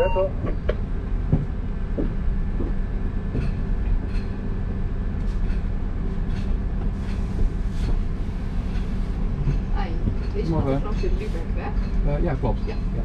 That's all. Hi, deze vanaf de Lübeck weg. Ja, klopt. Ja. Ja.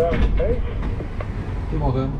Goedemorgen.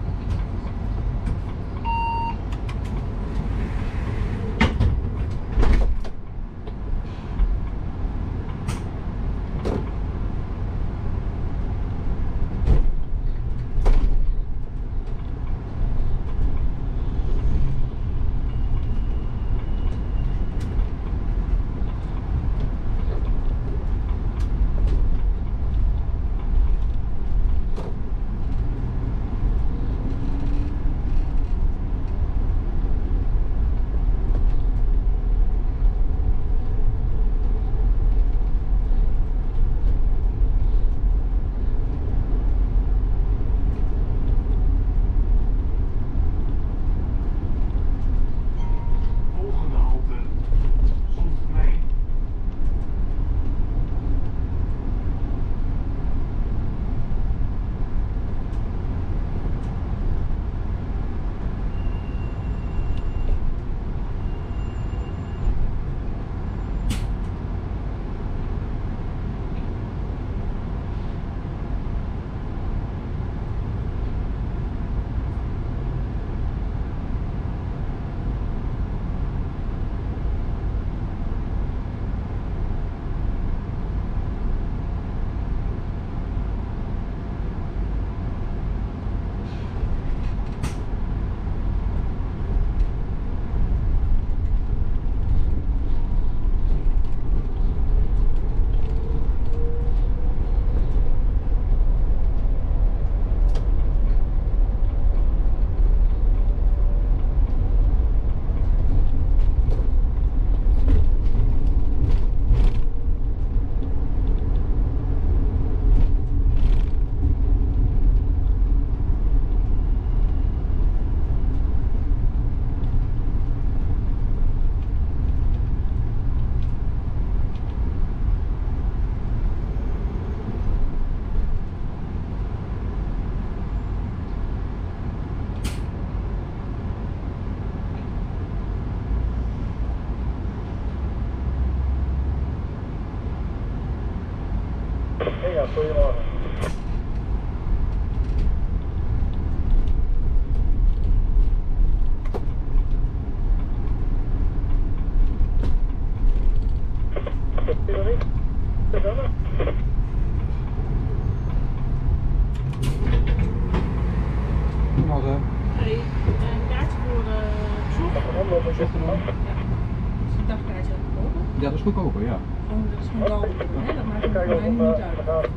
Kopen, ja. Oh, dat is nu al, hè? Dat maakt het mij niet uit.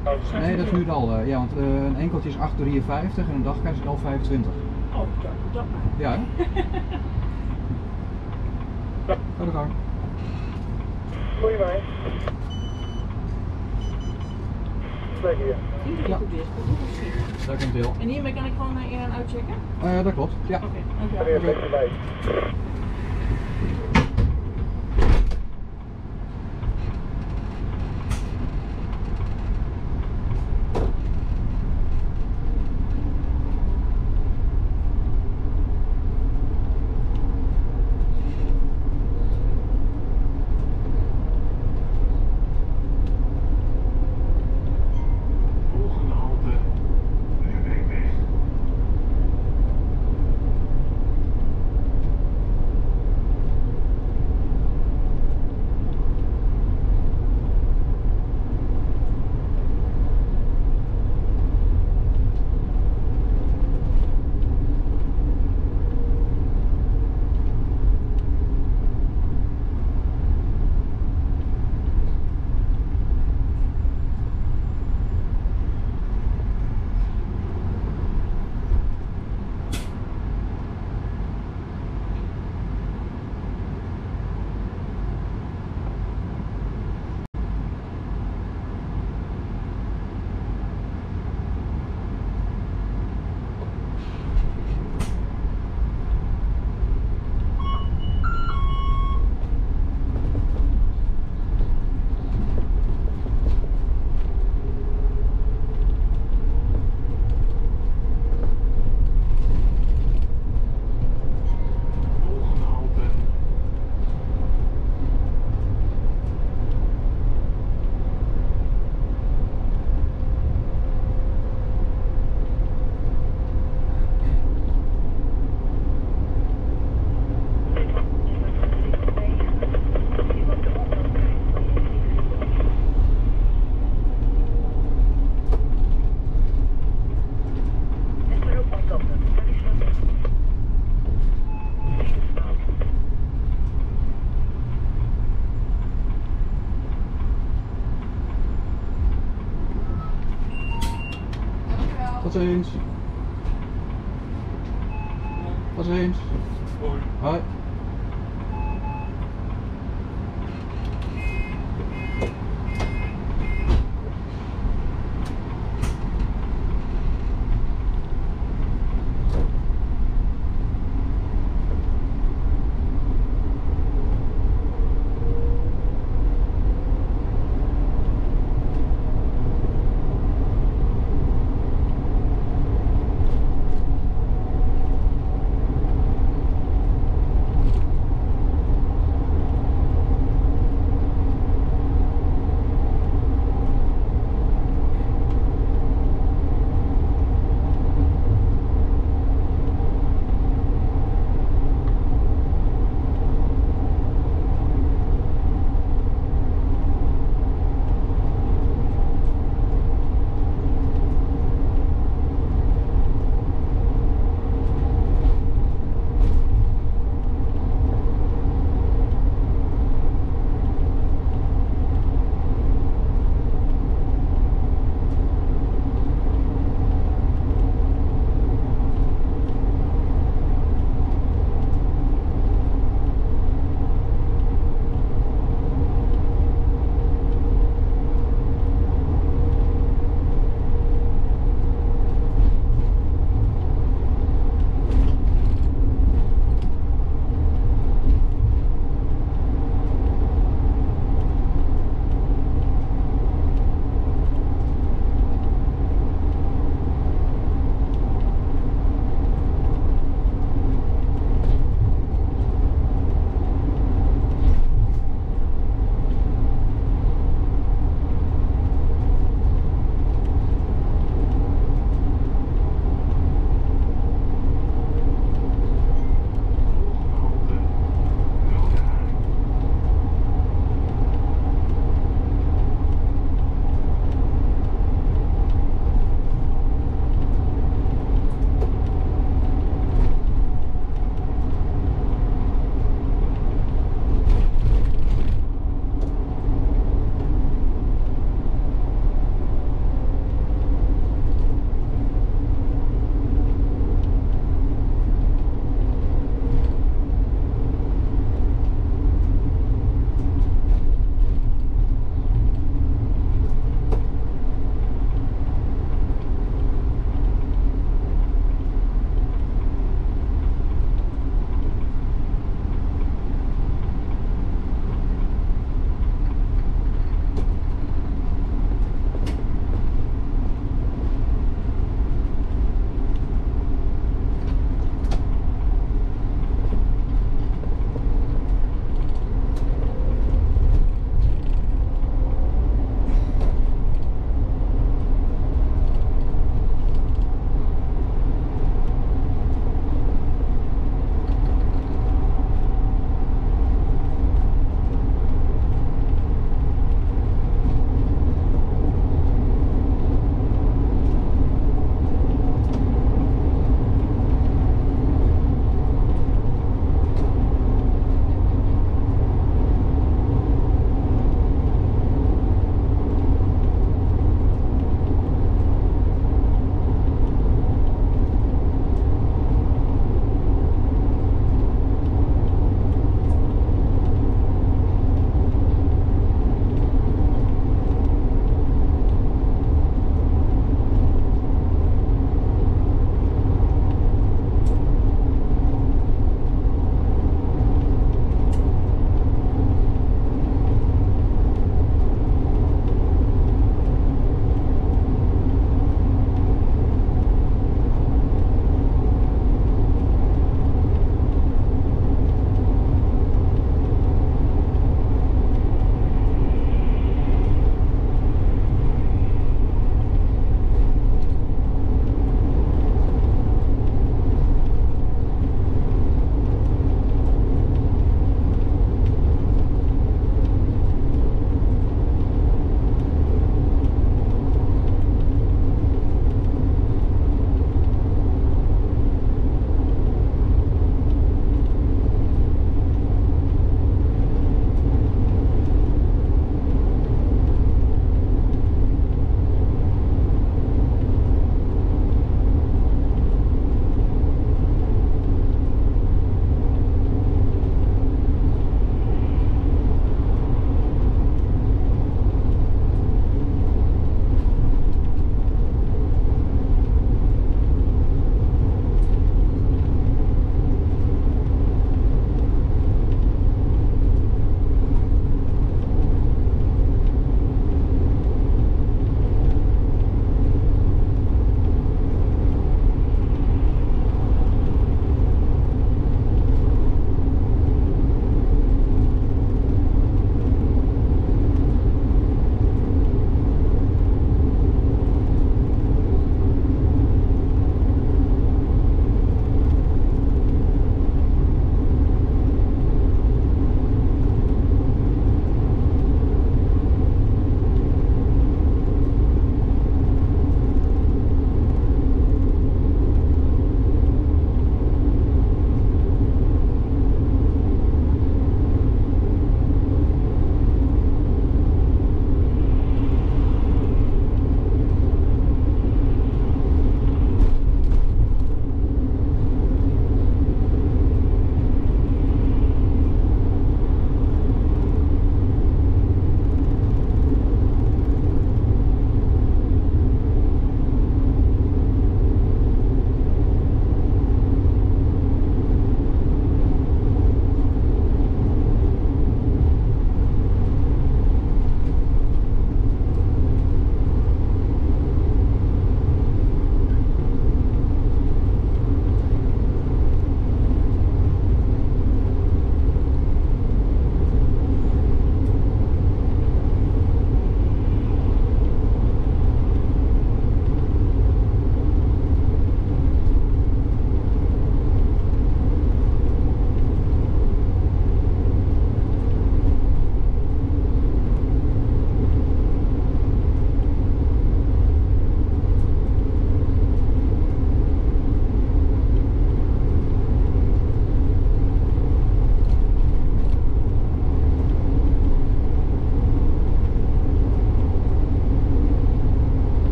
Nee, dat is nu al. Ja, want een enkeltje is 8,53 en een dagkaart is 11,25. Oh, dat maar. Ja, hè? Ga de gang. Goeie mij. Lekker, ja. Ja. Daar komt deel. En hiermee kan ik gewoon in- en uitchecken? Dat klopt, ja. Oké, dankjewel. Okay. Tot ziens. Tot ziens. Hoi.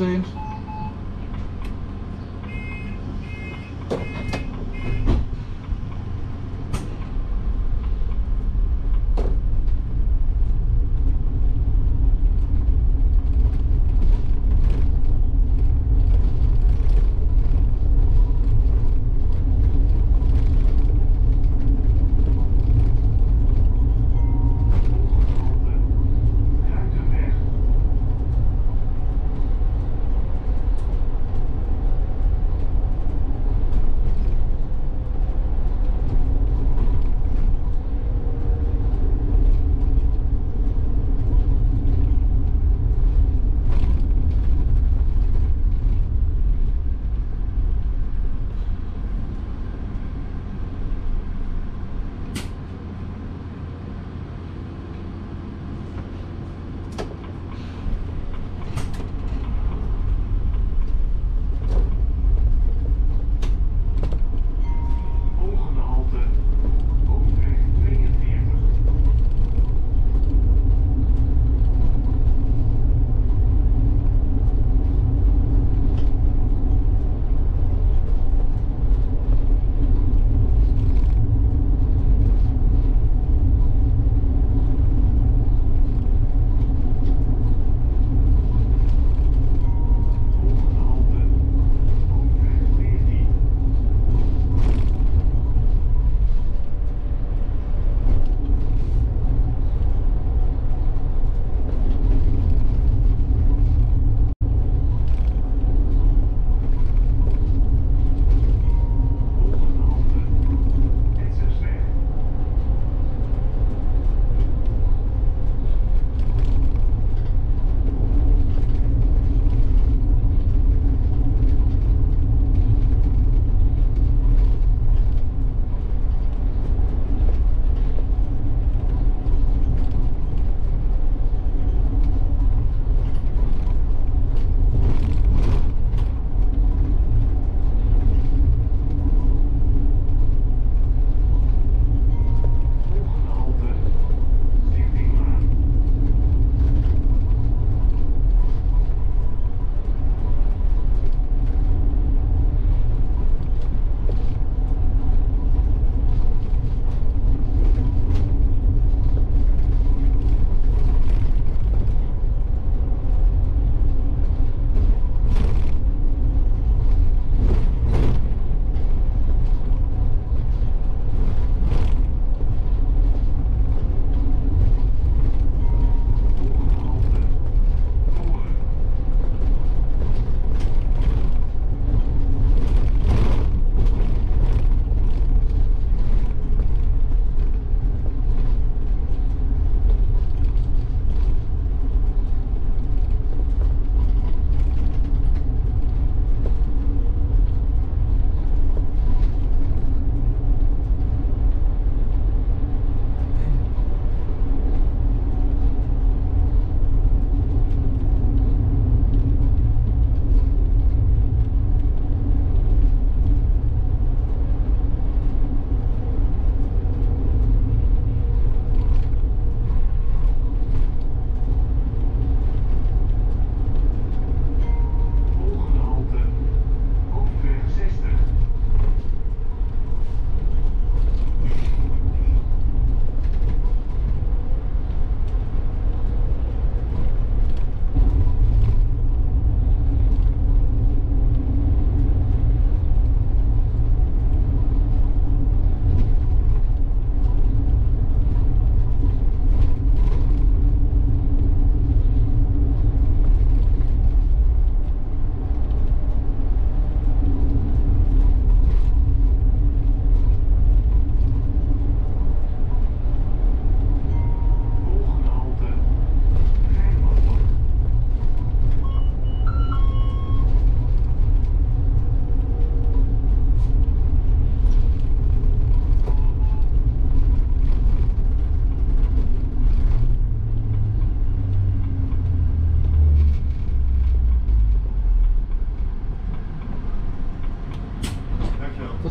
eens eens.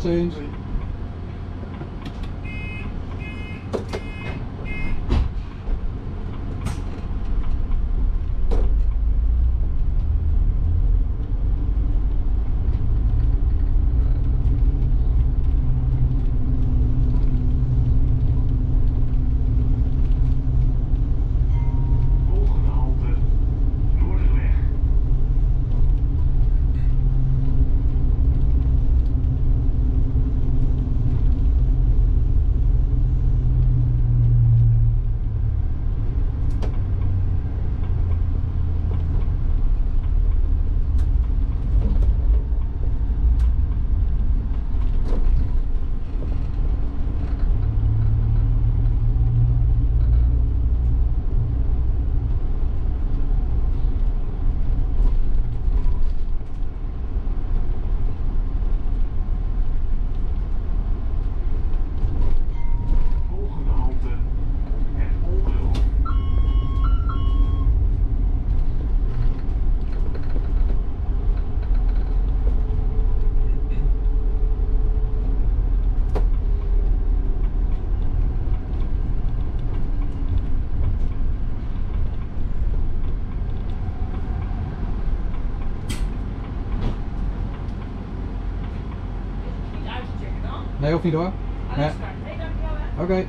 Change. Nee, hoeft niet hoor. Nee, dankjewel hè. Oké.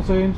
Hussein.